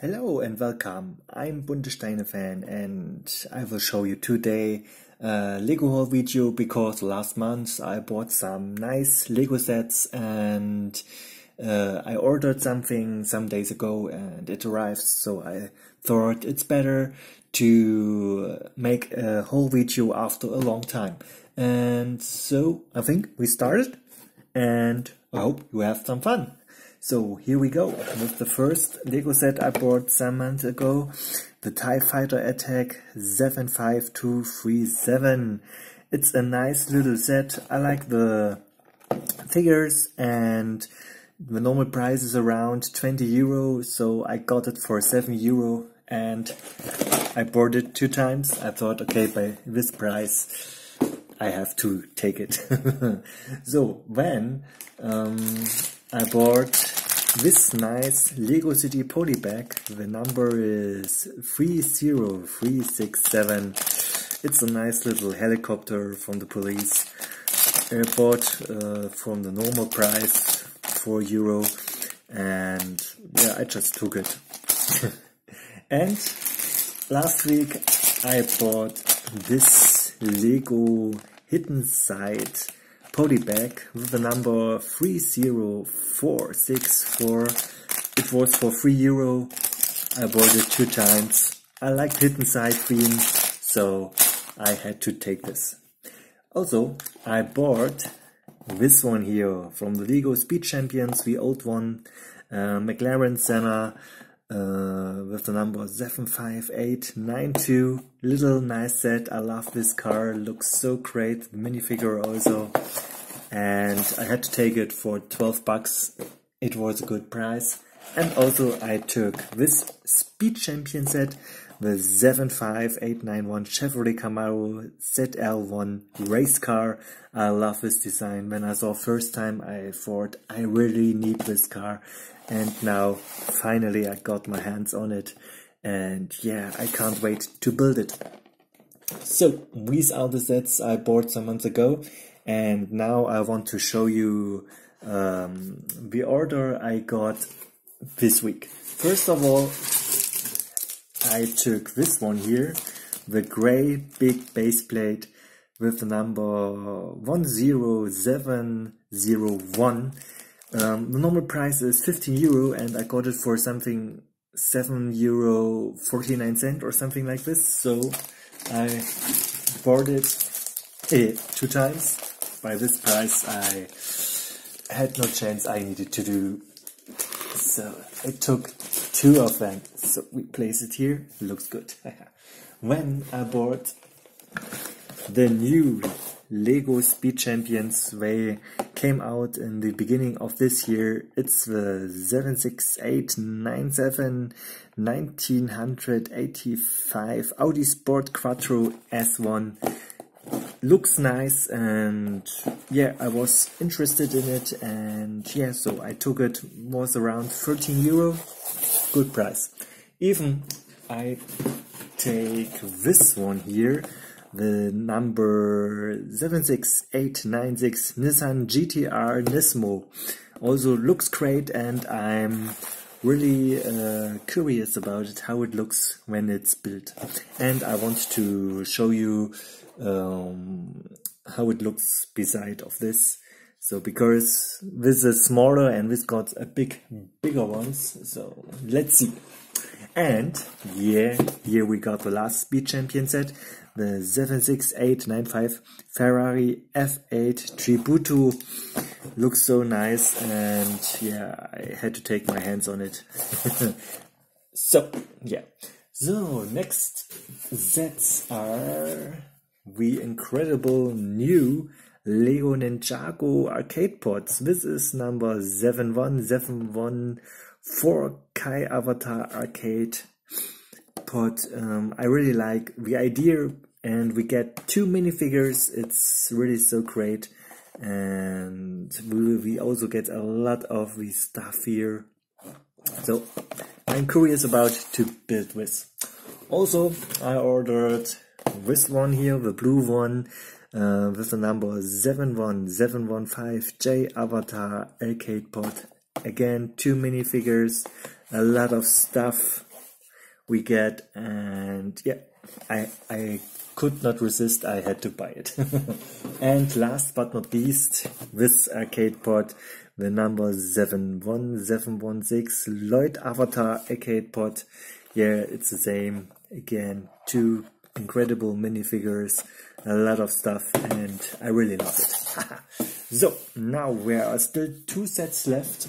Hello and welcome, I'm Bunte Steine Fan and I will show you today a Lego haul video because last month I bought some nice Lego sets and I ordered something some days ago and it arrived, so I thought it's better to make a whole video after a long time. And so I think we started and I hope you have some fun. So here we go with the first Lego set I bought some months ago, the TIE Fighter Attack 75237. It's a nice little set. I like the figures and the normal price is around 20 euro, so I got it for 7 euro and I bought it 2 times. I thought, okay, by this price I have to take it. So then I bought this nice Lego City poly bag. The number is 30367. It's a nice little helicopter from the police. I bought from the normal price 4 euro and yeah, I just took it. And last week I bought this Lego Hidden Side poly bag with the number 30464. It was for 3 euro. I bought it 2 times. I liked Hidden Side theme, so I had to take this. Also, I bought this one here from the Lego Speed Champions, the old one, McLaren Senna with the number 75892. Little nice set. I love this car. Looks so great. The minifigure also. And I had to take it for 12 bucks. It was a good price. And also I took this Speed Champion set, the 75891 Chevrolet Camaro ZL1 race car. I love this design. When I saw first time, I thought I really need this car. And now finally I got my hands on it. And yeah, I can't wait to build it. So these are the sets I bought some months ago. And now I want to show you the order I got this week. First of all, I took this one here, the grey big base plate with the number 10701. The normal price is 15 euro and I got it for something 7 euro 49 cent or something like this. So I bought it 2 times. By this price I had no chance, I needed to do. So I took 2 of them, so we place it here, looks good. When I bought the new Lego Speed Champions, they came out in the beginning of this year. It's the 76897 1985 Audi Sport Quattro S1. Looks nice and yeah, I was interested in it and yeah, so I took it. Was around 13 euro, good price. Even I take this one here, the number 76896 Nissan GTR Nismo. Also looks great and I'm really curious about it, how it looks when it's built. And I want to show you how it looks beside of this. So because this is smaller and this got a bigger ones, so let's see. And yeah, here we got the last Speed Champion set, the 76895 Ferrari F8 Tributo. Looks so nice and yeah, I had to take my hands on it. So yeah, so next sets are the incredible new Lego Ninjago Arcade Pods. This is number 71714 Kai Avatar Arcade Pod. I really like the idea and we get 2 minifigures. It's really so great and we also get a lot of the stuff here. So I'm curious about to build this. Also I ordered this one here, the blue one, with the number 71715 J-Avatar Arcade Pod. Again, 2 minifigures, a lot of stuff. we get, and yeah, I could not resist, I had to buy it. And last but not least, this arcade pod, the number 71716 Lloyd Avatar Arcade Pod. Yeah, it's the same again, two incredible minifigures, a lot of stuff, and I really love it. So now there are still two sets left,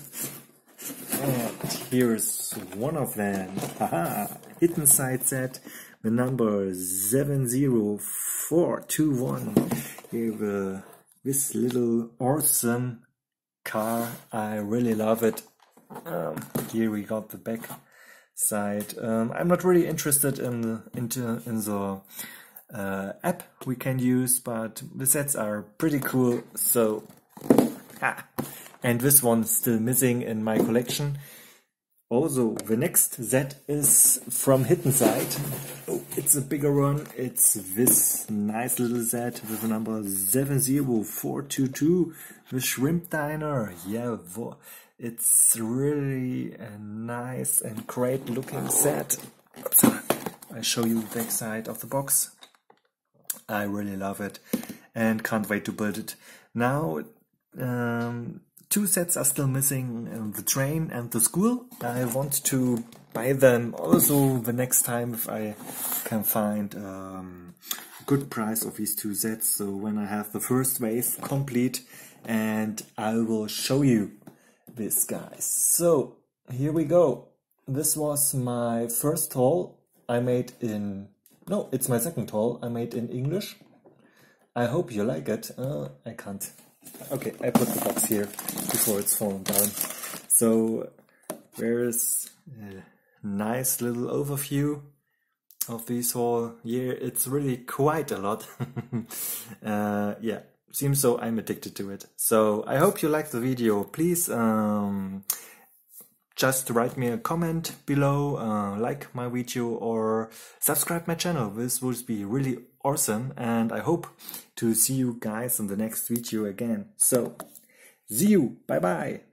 and here's one of them. Haha, Hidden Side set, the number 70421. Here, this little awesome car, I really love it. Here we got the back side. I'm not really interested in the app we can use, but the sets are pretty cool. So, and this one's still missing in my collection. Also, the next set is from Hidden Side. Oh, it's a bigger one. It's this nice little set with the number 70422, the Shrimp Diner. Yeah, it's really a nice and great looking set. I show you the back side of the box. I really love it and can't wait to build it. Now, two sets are still missing, the train and the school. I want to buy them also the next time if I can find a good price of these two sets. So when I have the first wave complete, and I will show you this, guys. So here we go. This was my first haul I made in... No, it's my second haul I made in English. I hope you like it. I can't... Okay, I put the box here before it's fallen down. So there is a nice little overview of this whole year. It's really quite a lot. Yeah, seems so I'm addicted to it. So I hope you liked the video. Please just write me a comment below, like my video or subscribe my channel. This would be really awesome, and I hope to see you guys in the next video again. So, see you, bye bye!